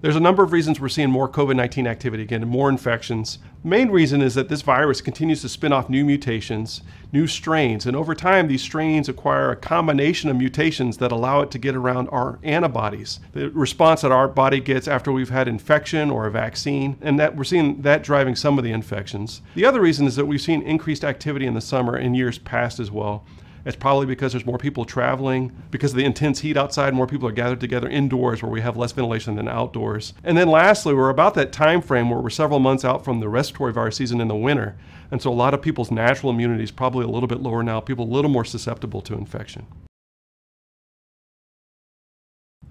There's a number of reasons we're seeing more COVID-19 activity again, and more infections. The main reason is that this virus continues to spin off new mutations, new strains, and over time these strains acquire a combination of mutations that allow it to get around our antibodies, the response that our body gets after we've had infection or a vaccine, and that we're seeing that driving some of the infections. The other reason is that we've seen increased activity in the summer and years past as well. It's probably because there's more people traveling. Because of the intense heat outside, more people are gathered together indoors where we have less ventilation than outdoors. And then lastly, we're about that time frame where we're several months out from the respiratory virus season in the winter. And so a lot of people's natural immunity is probably a little bit lower now, people a little more susceptible to infection.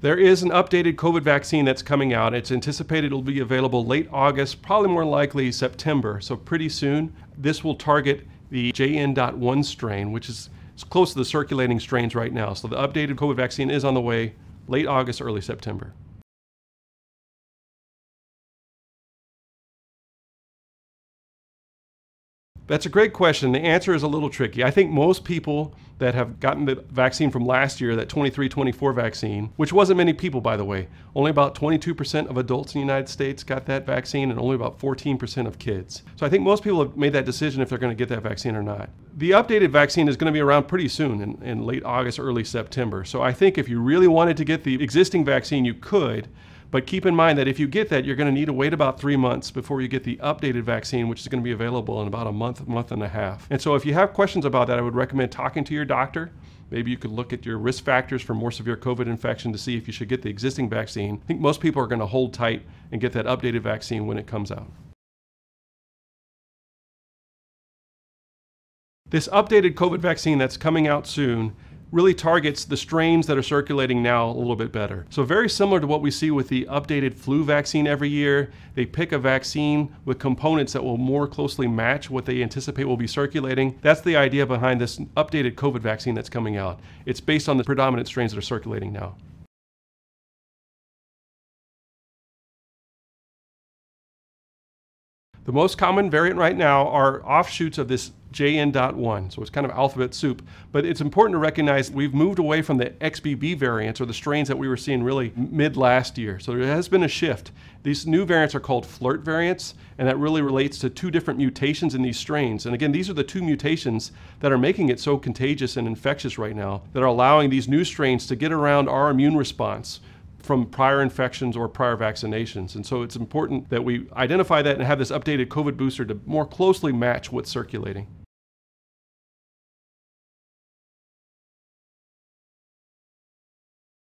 There is an updated COVID vaccine that's coming out. It's anticipated it'll be available late August, probably more likely September, so pretty soon. This will target the JN.1 strain, which is it's close to the circulating strains right now. So the updated COVID vaccine is on the way, late August, early September. That's a great question. The answer is a little tricky. I think most people that have gotten the vaccine from last year, that 23-24 vaccine, which wasn't many people, by the way. Only about 22% of adults in the United States got that vaccine and only about 14% of kids. So I think most people have made that decision if they're going to get that vaccine or not. The updated vaccine is going to be around pretty soon in late August, early September. So I think if you really wanted to get the existing vaccine, you could. But keep in mind that if you get that, you're going to need to wait about 3 months before you get the updated vaccine, which is going to be available in about a month, month and a half. And so if you have questions about that, I would recommend talking to your doctor. Maybe you could look at your risk factors for more severe COVID infection to see if you should get the existing vaccine. I think most people are going to hold tight and get that updated vaccine when it comes out. This updated COVID vaccine that's coming out soon really targets the strains that are circulating now a little bit better. So very similar to what we see with the updated flu vaccine every year. They pick a vaccine with components that will more closely match what they anticipate will be circulating. That's the idea behind this updated COVID vaccine that's coming out. It's based on the predominant strains that are circulating now. The most common variant right now are offshoots of this JN.1, so it's kind of alphabet soup, but it's important to recognize we've moved away from the XBB variants or the strains that we were seeing really mid last year. So there has been a shift. These new variants are called FLIRT variants, and that really relates to two different mutations in these strains. And again, these are the two mutations that are making it so contagious and infectious right now that are allowing these new strains to get around our immune response from prior infections or prior vaccinations. And so it's important that we identify that and have this updated COVID booster to more closely match what's circulating.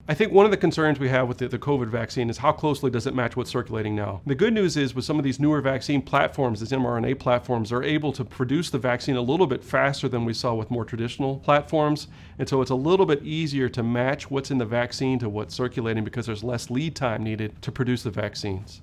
I think one of the concerns we have with the COVID vaccine is how closely does it match what's circulating now. The good news is with some of these newer vaccine platforms, these mRNA platforms, are able to produce the vaccine a little bit faster than we saw with more traditional platforms. And so it's a little bit easier to match what's in the vaccine to what's circulating because there's less lead time needed to produce the vaccines.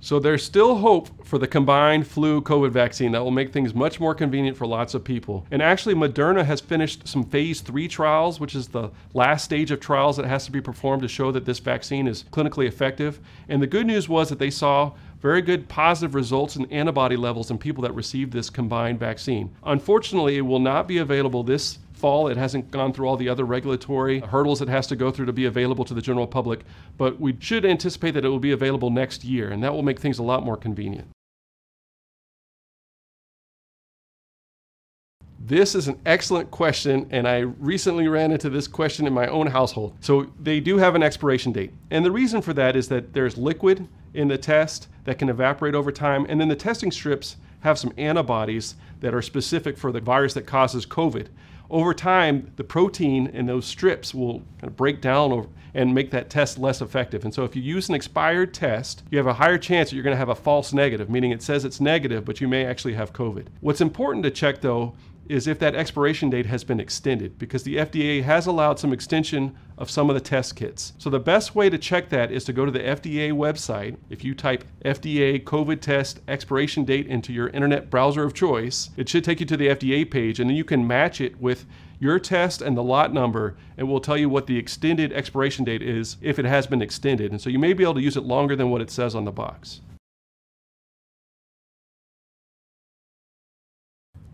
So there's still hope for the combined flu-COVID vaccine that will make things much more convenient for lots of people. And actually, Moderna has finished some phase 3 trials, which is the last stage of trials that has to be performed to show that this vaccine is clinically effective. And the good news was that they saw very good positive results in antibody levels in people that received this combined vaccine. Unfortunately, it will not be available this fall. It hasn't gone through all the other regulatory hurdles it has to go through to be available to the general public, but we should anticipate that it will be available next year, and that will make things a lot more convenient. This is an excellent question, and I recently ran into this question in my own household. So they do have an expiration date, and the reason for that is that there's liquid in the test that can evaporate over time, and then the testing strips have some antibodies that are specific for the virus that causes COVID. Over time, the protein in those strips will kind of break down and make that test less effective. And so if you use an expired test, you have a higher chance that you're going to have a false negative, meaning it says it's negative, but you may actually have COVID. What's important to check, though, is if that expiration date has been extended, because the FDA has allowed some extension of some of the test kits. So the best way to check that is to go to the FDA website. If you type FDA COVID test expiration date into your internet browser of choice, it should take you to the FDA page, and then you can match it with your test and the lot number, and will tell you what the extended expiration date is if it has been extended. And so you may be able to use it longer than what it says on the box.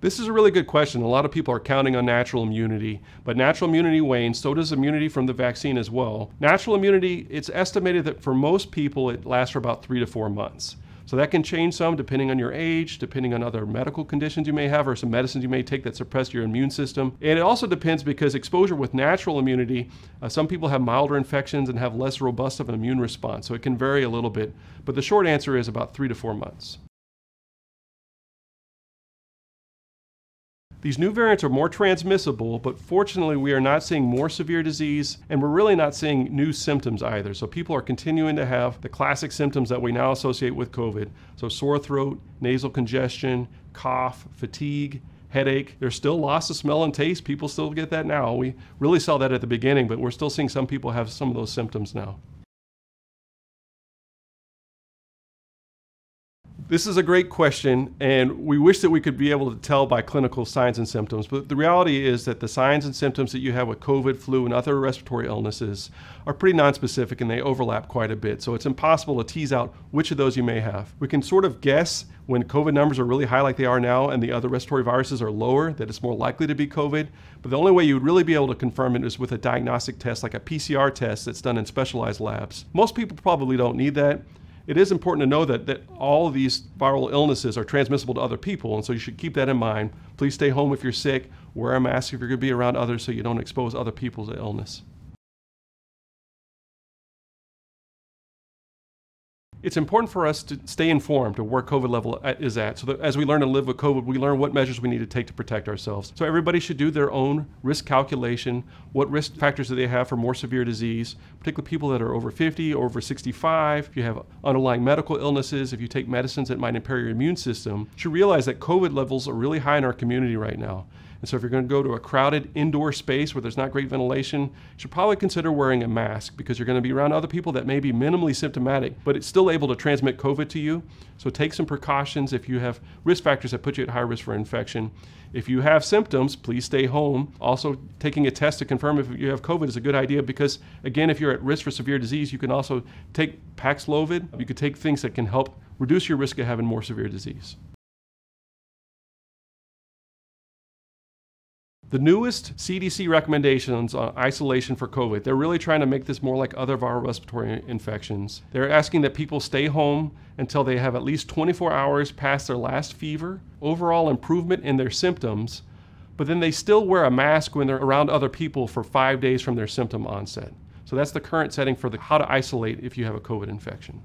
This is a really good question. A lot of people are counting on natural immunity, but natural immunity wanes, so does immunity from the vaccine as well. Natural immunity, it's estimated that for most people, it lasts for about 3 to 4 months. So that can change some depending on your age, depending on other medical conditions you may have or some medicines you may take that suppress your immune system. And it also depends because exposure with natural immunity, some people have milder infections and have less robust of an immune response. So it can vary a little bit, but the short answer is about 3 to 4 months. These new variants are more transmissible, but fortunately we are not seeing more severe disease, and we're really not seeing new symptoms either. So people are continuing to have the classic symptoms that we now associate with COVID. So sore throat, nasal congestion, cough, fatigue, headache. There's still loss of smell and taste. People still get that now. We really saw that at the beginning, but we're still seeing some people have some of those symptoms now. This is a great question, and we wish that we could be able to tell by clinical signs and symptoms, but the reality is that the signs and symptoms that you have with COVID, flu, and other respiratory illnesses are pretty nonspecific, and they overlap quite a bit, so it's impossible to tease out which of those you may have. We can sort of guess when COVID numbers are really high like they are now and the other respiratory viruses are lower, that it's more likely to be COVID, but the only way you would really be able to confirm it is with a diagnostic test like a PCR test that's done in specialized labs. Most people probably don't need that. It is important to know that, all of these viral illnesses are transmissible to other people, and so you should keep that in mind. Please stay home if you're sick, wear a mask if you're going to be around others so you don't expose other people to illness. It's important for us to stay informed of where COVID level is at, so that as we learn to live with COVID, we learn what measures we need to take to protect ourselves. So everybody should do their own risk calculation. What risk factors do they have for more severe disease, particularly people that are over 50, over 65, if you have underlying medical illnesses, if you take medicines that might impair your immune system. You should realize that COVID levels are really high in our community right now. And so if you're going to go to a crowded indoor space where there's not great ventilation, you should probably consider wearing a mask because you're going to be around other people that may be minimally symptomatic, but it's still able to transmit COVID to you. So take some precautions if you have risk factors that put you at high risk for infection. If you have symptoms, please stay home. Also, taking a test to confirm if you have COVID is a good idea because, again, if you're at risk for severe disease, you can also take Paxlovid. You could take things that can help reduce your risk of having more severe disease. The newest CDC recommendations on isolation for COVID, they're really trying to make this more like other viral respiratory infections. They're asking that people stay home until they have at least 24 hours past their last fever, overall improvement in their symptoms, but then they still wear a mask when they're around other people for 5 days from their symptom onset. So that's the current setting for how to isolate if you have a COVID infection.